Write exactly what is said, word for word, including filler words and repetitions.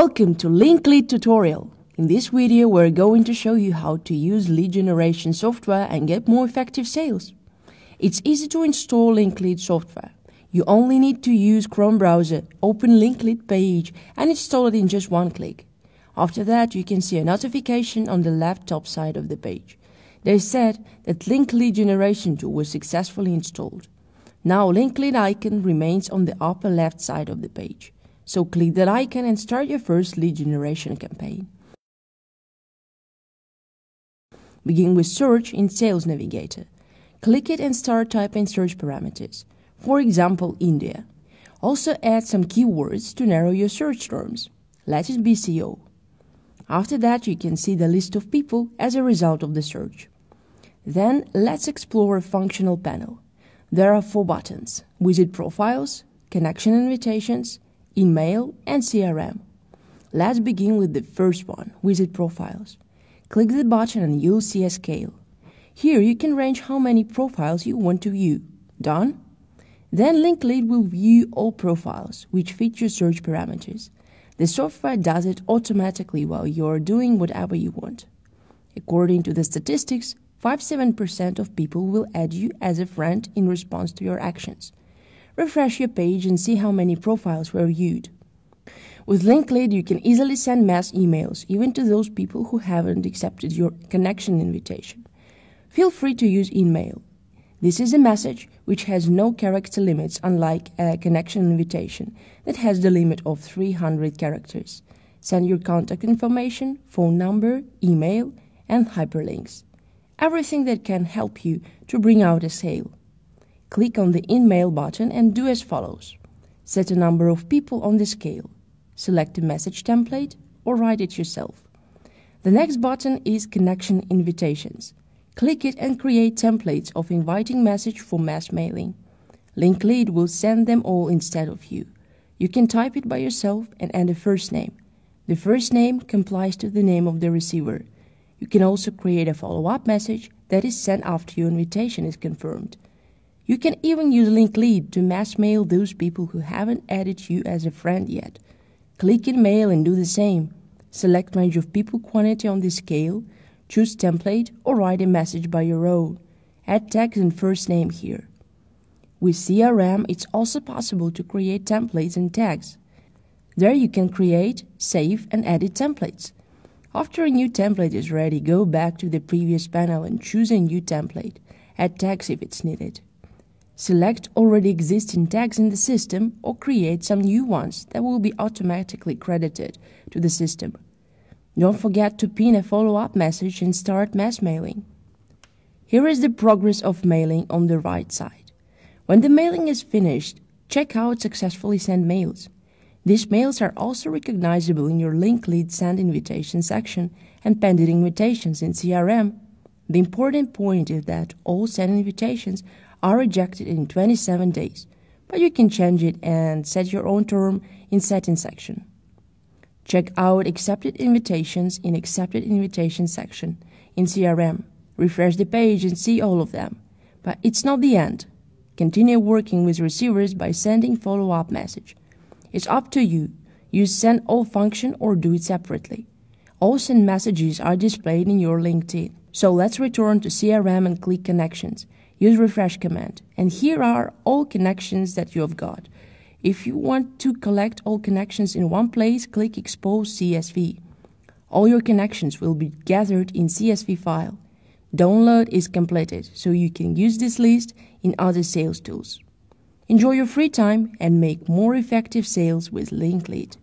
Welcome to LinkeLead tutorial. In this video we're going to show you how to use lead generation software and get more effective sales. It's easy to install LinkeLead software. You only need to use Chrome browser, open LinkeLead page and install it in just one click. After that you can see a notification on the left top side of the page. They said that LinkeLead generation tool was successfully installed. Now LinkeLead icon remains on the upper left side of the page. So click that icon and start your first lead generation campaign. Begin with search in Sales Navigator. Click it and start typing search parameters. For example, India. Also add some keywords to narrow your search terms. Let it be S E O. After that you can see the list of people as a result of the search. Then let's explore a functional panel. There are four buttons: Visit Profiles, Connection Invitations, InMail and C R M. Let's begin with the first one, Visit Profiles. Click the button and you'll see a scale. Here you can range how many profiles you want to view. Done? Then LinkeLead will view all profiles, which fit your search parameters. The software does it automatically while you're doing whatever you want. According to the statistics, fifty-seven percent of people will add you as a friend in response to your actions. Refresh your page and see how many profiles were viewed. With LinkeLead, you can easily send mass emails, even to those people who haven't accepted your connection invitation. Feel free to use InMail. This is a message which has no character limits, unlike a connection invitation that has the limit of three hundred characters. Send your contact information, phone number, email, and hyperlinks. Everything that can help you to bring out a sale. Click on the InMail button and do as follows. Set a number of people on the scale. Select a message template or write it yourself. The next button is Connection Invitations. Click it and create templates of inviting message for mass mailing. LinkeLead will send them all instead of you. You can type it by yourself and add a first name. The first name complies to the name of the receiver. You can also create a follow-up message that is sent after your invitation is confirmed. You can even use LinkeLead to mass mail those people who haven't added you as a friend yet. Click in mail and do the same. Select range of people quantity on the scale, choose template or write a message by your own. Add tags and first name here. With C R M, it's also possible to create templates and tags. There you can create, save and edit templates. After a new template is ready, go back to the previous panel and choose a new template. Add tags if it's needed. Select already existing tags in the system or create some new ones that will be automatically credited to the system. Don't forget to pin a follow-up message and start mass mailing. Here is the progress of mailing on the right side. When the mailing is finished, check out Successfully Sent Mails. These mails are also recognizable in your LinkeLead Send Invitation section and Pending Invitations in C R M. The important point is that all sent invitations are rejected in twenty-seven days, but you can change it and set your own term in Settings section. Check out Accepted Invitations in Accepted Invitations section in C R M. Refresh the page and see all of them. But it's not the end. Continue working with receivers by sending follow-up message. It's up to you. Use Send All function or do it separately. All sent messages are displayed in your LinkedIn. So let's return to C R M and click Connections. Use refresh command, and here are all connections that you have got. If you want to collect all connections in one place, click Expose C S V. All your connections will be gathered in C S V file. Download is completed, so you can use this list in other sales tools. Enjoy your free time and make more effective sales with LinkeLead.